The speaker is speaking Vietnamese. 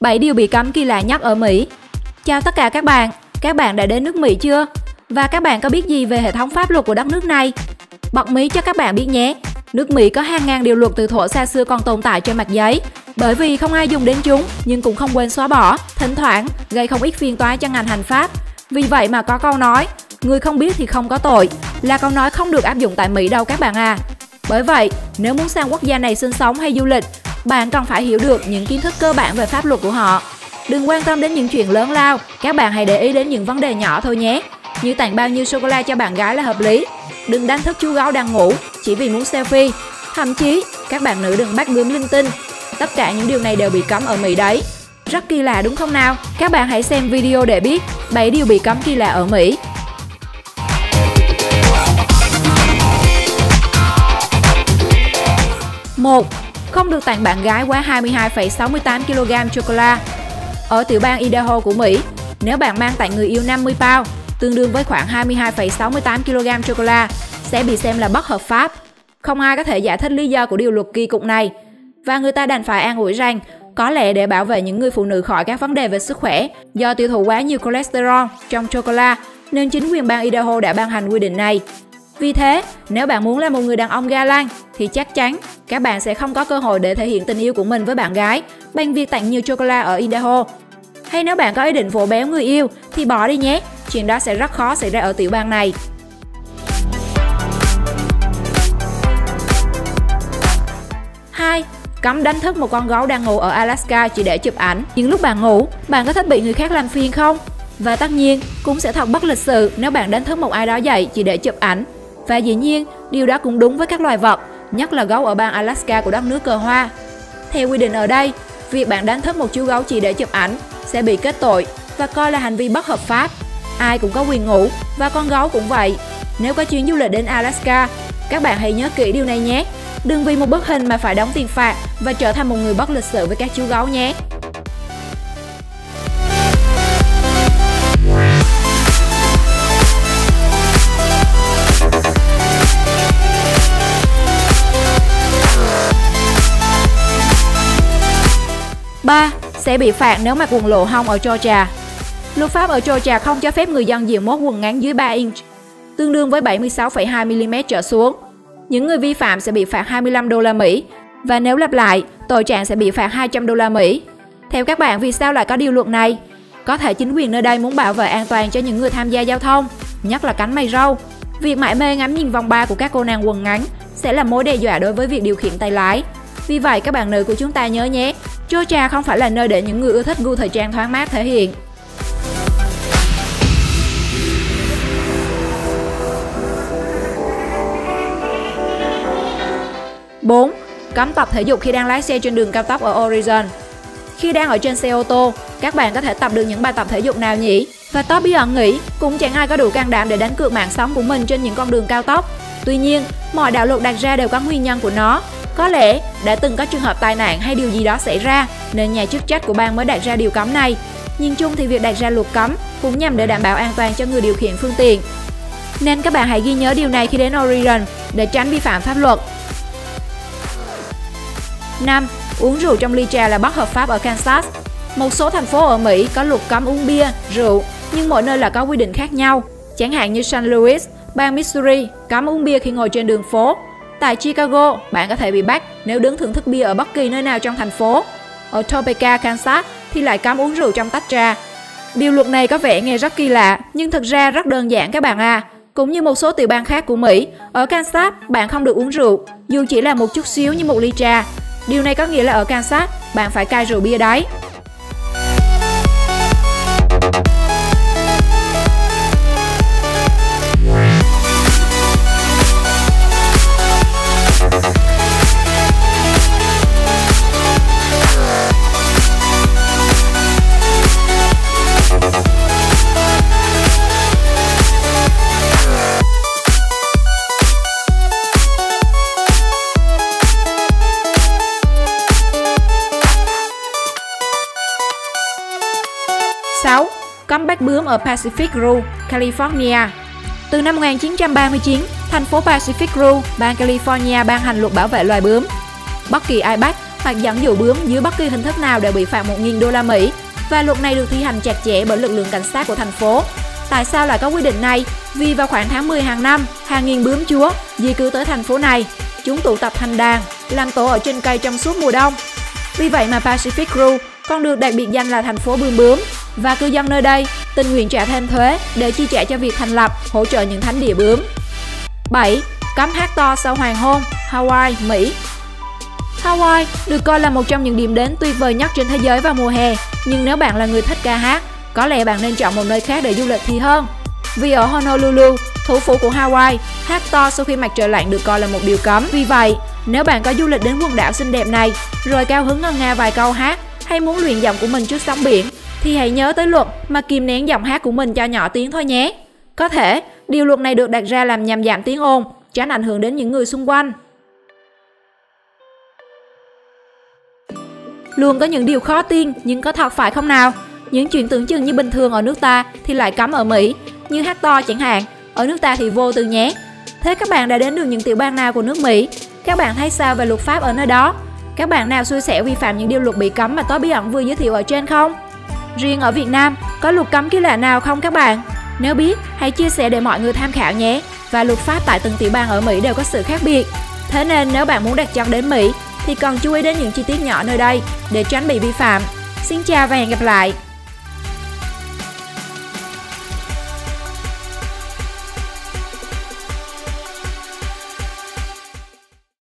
7 điều bị cấm kỳ lạ nhất ở Mỹ. Chào tất cả các bạn đã đến nước Mỹ chưa? Và các bạn có biết gì về hệ thống pháp luật của đất nước này? Bật mí cho các bạn biết nhé, nước Mỹ có hàng ngàn điều luật từ thuở xa xưa còn tồn tại trên mặt giấy. Bởi vì không ai dùng đến chúng nhưng cũng không quên xóa bỏ, thỉnh thoảng gây không ít phiền toái cho ngành hành pháp. Vì vậy mà có câu nói, người không biết thì không có tội, là câu nói không được áp dụng tại Mỹ đâu các bạn à. Bởi vậy, nếu muốn sang quốc gia này sinh sống hay du lịch, bạn cần phải hiểu được những kiến thức cơ bản về pháp luật của họ. Đừng quan tâm đến những chuyện lớn lao, các bạn hãy để ý đến những vấn đề nhỏ thôi nhé. Như tặng bao nhiêu sô-cô-la cho bạn gái là hợp lý. Đừng đánh thức chú gấu đang ngủ chỉ vì muốn selfie. Thậm chí, các bạn nữ đừng bắt bướm linh tinh. Tất cả những điều này đều bị cấm ở Mỹ đấy. Rất kỳ lạ đúng không nào? Các bạn hãy xem video để biết 7 điều bị cấm kỳ lạ ở Mỹ. Một, không được tặng bạn gái quá 22,68 kg chocolate. Ở tiểu bang Idaho của Mỹ, nếu bạn mang tặng người yêu 50 pound, tương đương với khoảng 22,68 kg chocolate, sẽ bị xem là bất hợp pháp. Không ai có thể giải thích lý do của điều luật kỳ cục này, và người ta đành phải an ủi rằng có lẽ để bảo vệ những người phụ nữ khỏi các vấn đề về sức khỏe do tiêu thụ quá nhiều cholesterol trong chocolate, nên chính quyền bang Idaho đã ban hành quy định này. Vì thế, nếu bạn muốn là một người đàn ông ga lăng thì chắc chắn các bạn sẽ không có cơ hội để thể hiện tình yêu của mình với bạn gái bằng việc tặng nhiều chocolate ở Idaho. Hay nếu bạn có ý định vỗ béo người yêu thì bỏ đi nhé, chuyện đó sẽ rất khó xảy ra ở tiểu bang này. 2. Cấm đánh thức một con gấu đang ngủ ở Alaska chỉ để chụp ảnh. Những lúc bạn ngủ, bạn có thích bị người khác làm phiền không? Và tất nhiên, cũng sẽ thật bất lịch sự nếu bạn đánh thức một ai đó dậy chỉ để chụp ảnh. Và dĩ nhiên, điều đó cũng đúng với các loài vật, nhất là gấu ở bang Alaska của đất nước cờ hoa. Theo quy định ở đây, việc bạn đánh thức một chú gấu chỉ để chụp ảnh sẽ bị kết tội và coi là hành vi bất hợp pháp. Ai cũng có quyền ngủ và con gấu cũng vậy. Nếu có chuyến du lịch đến Alaska, các bạn hãy nhớ kỹ điều này nhé. Đừng vì một bức hình mà phải đóng tiền phạt và trở thành một người bất lịch sự với các chú gấu nhé. 3. Sẽ bị phạt nếu mặc quần lộ hông ở Georgia. Luật pháp ở Georgia không cho phép người dân diện mốt quần ngắn dưới 3 inch, tương đương với 76,2 mm trở xuống. Những người vi phạm sẽ bị phạt 25 đô la Mỹ và nếu lặp lại, tội trạng sẽ bị phạt 200 đô la Mỹ. Theo các bạn, vì sao lại có điều luật này? Có thể chính quyền nơi đây muốn bảo vệ an toàn cho những người tham gia giao thông, nhất là cánh mày râu. Việc mải mê ngắm nhìn vòng ba của các cô nàng quần ngắn sẽ là mối đe dọa đối với việc điều khiển tay lái. Vì vậy, các bạn nữ của chúng ta nhớ nhé, Georgia không phải là nơi để những người ưa thích gu thời trang thoáng mát thể hiện. 4. Cấm tập thể dục khi đang lái xe trên đường cao tốc ở Oregon. Khi đang ở trên xe ô tô, các bạn có thể tập được những bài tập thể dục nào nhỉ? Và TopBiAn nghĩ cũng chẳng ai có đủ can đảm để đánh cược mạng sống của mình trên những con đường cao tốc. Tuy nhiên, mọi đạo luật đặt ra đều có nguyên nhân của nó. Có lẽ đã từng có trường hợp tai nạn hay điều gì đó xảy ra, nên nhà chức trách của bang mới đặt ra điều cấm này. Nhìn chung thì việc đặt ra luật cấm cũng nhằm để đảm bảo an toàn cho người điều khiển phương tiện. Nên các bạn hãy ghi nhớ điều này khi đến Oregon để tránh vi phạm pháp luật. 5. Uống rượu trong ly trà là bất hợp pháp ở Kansas. Một số thành phố ở Mỹ có luật cấm uống bia, rượu, nhưng mỗi nơi là có quy định khác nhau. Chẳng hạn như St. Louis, bang Missouri cấm uống bia khi ngồi trên đường phố. Tại Chicago, bạn có thể bị bắt nếu đứng thưởng thức bia ở bất kỳ nơi nào trong thành phố. Ở Topeka, Kansas thì lại cấm uống rượu trong tách trà. Điều luật này có vẻ nghe rất kỳ lạ, nhưng thực ra rất đơn giản các bạn à. Cũng như một số tiểu bang khác của Mỹ, ở Kansas bạn không được uống rượu, dù chỉ là một chút xíu như một ly trà. Điều này có nghĩa là ở Kansas, bạn phải cai rượu bia đấy. 6. Cấm bắt bướm ở Pacific Grove, California. Từ năm 1939, thành phố Pacific Grove, bang California ban hành luật bảo vệ loài bướm. Bất kỳ ai bắt hoặc dẫn dụ bướm dưới bất kỳ hình thức nào đều bị phạt 1.000 đô la Mỹ, và luật này được thi hành chặt chẽ bởi lực lượng cảnh sát của thành phố. Tại sao lại có quy định này? Vì vào khoảng tháng 10 hàng năm, hàng nghìn bướm chúa di cư tới thành phố này. Chúng tụ tập thành đàn, làm tổ ở trên cây trong suốt mùa đông. Vì vậy mà Pacific Grove còn được đặc biệt danh là thành phố bướm bướm, và cư dân nơi đây tình nguyện trả thêm thuế để chi trả cho việc thành lập, hỗ trợ những thánh địa bướm. 7. Cấm hát to sau hoàng hôn, Hawaii, Mỹ. Hawaii được coi là một trong những điểm đến tuyệt vời nhất trên thế giới vào mùa hè, nhưng nếu bạn là người thích ca hát, có lẽ bạn nên chọn một nơi khác để du lịch thì hơn. Vì ở Honolulu, thủ phủ của Hawaii, hát to sau khi mặt trời lặn được coi là một điều cấm. Vì vậy, nếu bạn có du lịch đến quần đảo xinh đẹp này, rồi cao hứng ngân nga vài câu hát hay muốn luyện giọng của mình trước sóng biển, thì hãy nhớ tới luật mà kìm nén giọng hát của mình cho nhỏ tiếng thôi nhé. Có thể, điều luật này được đặt ra làm nhằm giảm tiếng ồn, tránh ảnh hưởng đến những người xung quanh. Luôn có những điều khó tin nhưng có thật phải không nào? Những chuyện tưởng chừng như bình thường ở nước ta thì lại cấm ở Mỹ, như hát to chẳng hạn, ở nước ta thì vô tư nhé. Thế các bạn đã đến được những tiểu bang nào của nước Mỹ? Các bạn thấy sao về luật pháp ở nơi đó? Các bạn nào xui xẻo vi phạm những điều luật bị cấm mà TopBiAn vừa giới thiệu ở trên không? Riêng ở Việt Nam, có luật cấm kỳ lạ nào không các bạn? Nếu biết, hãy chia sẻ để mọi người tham khảo nhé. Và luật pháp tại từng tiểu bang ở Mỹ đều có sự khác biệt. Thế nên nếu bạn muốn đặt chân đến Mỹ thì cần chú ý đến những chi tiết nhỏ nơi đây để tránh bị vi phạm. Xin chào và hẹn gặp lại!